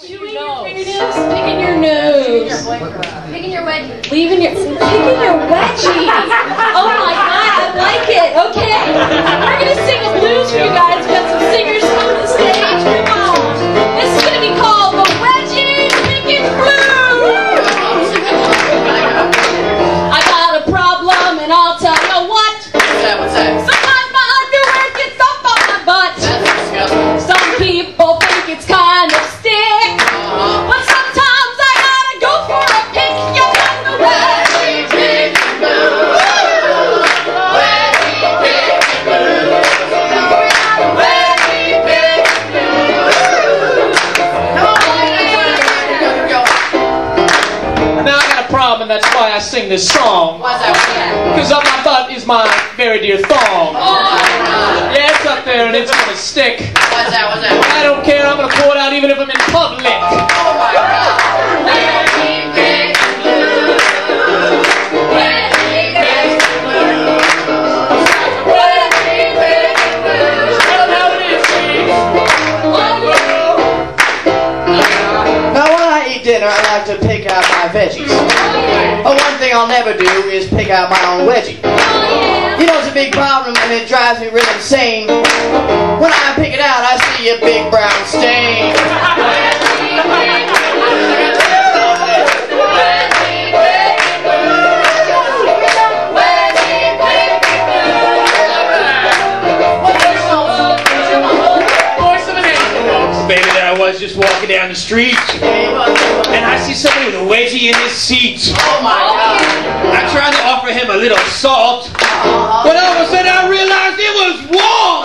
Chewing your fingernails, picking your nose, picking your wedgie, picking your wedgie. Oh my God, I like it. Okay, we're gonna sing a blues for you guys. We've got some singers on the stage. Come on, this is gonna be called the Wedgie Picking Blues. I got a problem, and I'll tell you what. What's that? What's that? Sometimes my underwear gets up on my butt. That's disgusting. Some people think it's kind of. That's why I sing this song. Why's that? Because up my butt is my very dear thong. Oh, yeah, it's up there and it's gonna stick. Why's that? Why's that? I don't care. I'm gonna pour it out even if I'm in public. Oh my God. Dinner, I like to pick out my veggies. But one thing I'll never do is pick out my own wedgie. You know, it's a big problem and it drives me really insane. When I pick it out, I see a big brown stain. Baby, there I was just walking down the street. And I see somebody with a wedgie in his seat. Oh my God. I tried to offer him a little salt. But all of a sudden I realized it was warm.